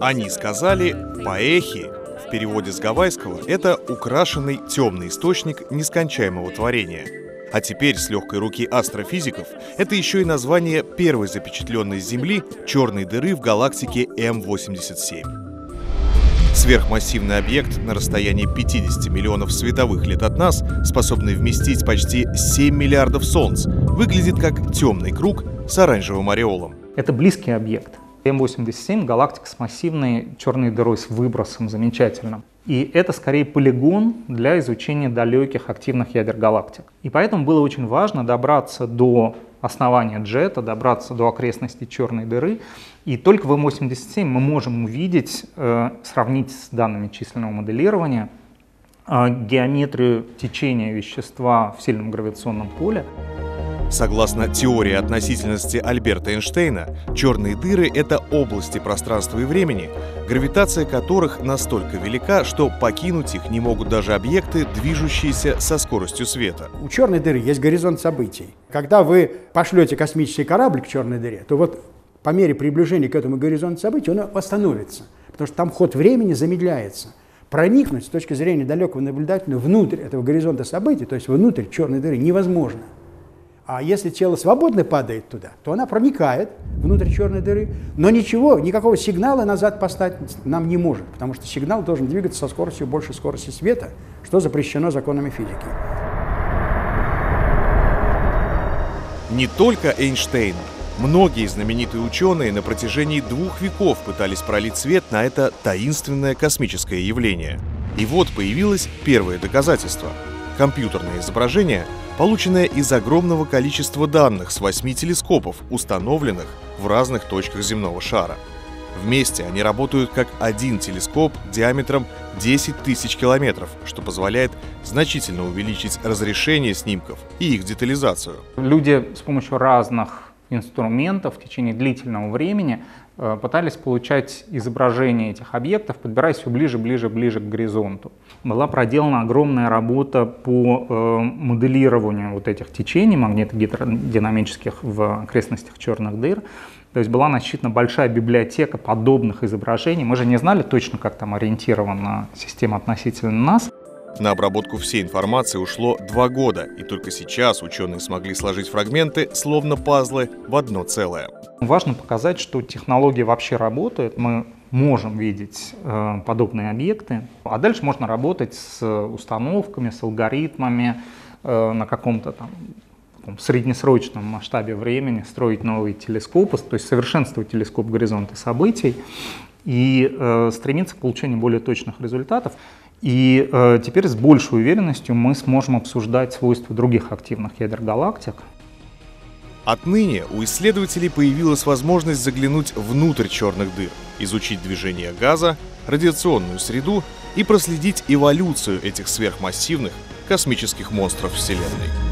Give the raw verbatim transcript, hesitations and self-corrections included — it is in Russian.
Они сказали «Поэхи», в переводе с гавайского это украшенный темный источник нескончаемого творения. А теперь с легкой руки астрофизиков это еще и название первой запечатленной с Земли черной дыры в галактике эм восемьдесят семь. Сверхмассивный объект на расстоянии пятидесяти миллионов световых лет от нас, способный вместить почти семь миллиардов Солнц, выглядит как темный круг с оранжевым ореолом. Это близкий объект. эм восемьдесят семь — галактика с массивной черной дырой с выбросом замечательным. И это скорее полигон для изучения далеких активных ядер галактик. И поэтому было очень важно добраться до основания джета, добраться до окрестностей черной дыры. И только в эм восемьдесят семь мы можем увидеть, э, сравнить с данными численного моделирования, э, геометрию течения вещества в сильном гравитационном поле. Согласно теории относительности Альберта Эйнштейна, черные дыры — это области пространства и времени, гравитация которых настолько велика, что покинуть их не могут даже объекты, движущиеся со скоростью света. У черной дыры есть горизонт событий. Когда вы пошлете космический корабль к черной дыре, то вот по мере приближения к этому горизонту событий он остановится, потому что там ход времени замедляется. Проникнуть с точки зрения далекого наблюдателя внутрь этого горизонта событий, то есть внутрь черной дыры, невозможно. А если тело свободно падает туда, то она проникает внутрь черной дыры, но ничего, никакого сигнала назад послать нам не может, потому что сигнал должен двигаться со скоростью больше скорости света, что запрещено законами физики. Не только Эйнштейн. Многие знаменитые ученые на протяжении двух веков пытались пролить свет на это таинственное космическое явление. И вот появилось первое доказательство. Компьютерное изображение, полученное из огромного количества данных с восьми телескопов, установленных в разных точках земного шара. Вместе они работают как один телескоп диаметром десять тысяч километров, что позволяет значительно увеличить разрешение снимков и их детализацию. Люди с помощью разных инструментов в течение длительного времени пытались получать изображения этих объектов, подбираясь все ближе, ближе, ближе к горизонту. Была проделана огромная работа по э, моделированию вот этих течений магнитогидродинамических в окрестностях черных дыр. То есть была насчитана большая библиотека подобных изображений. Мы же не знали точно, как там ориентирована система относительно нас. На обработку всей информации ушло два года, и только сейчас ученые смогли сложить фрагменты, словно пазлы, в одно целое. Важно показать, что технология вообще работает, мы можем видеть э, подобные объекты, а дальше можно работать с установками, с алгоритмами, э, на каком-то там среднесрочном масштабе времени строить новые телескопы, то есть совершенствовать телескоп горизонта событий и э, стремиться к получению более точных результатов. И э, теперь с большей уверенностью мы сможем обсуждать свойства других активных ядер галактик. Отныне у исследователей появилась возможность заглянуть внутрь черных дыр, изучить движение газа, радиационную среду и проследить эволюцию этих сверхмассивных космических монстров Вселенной.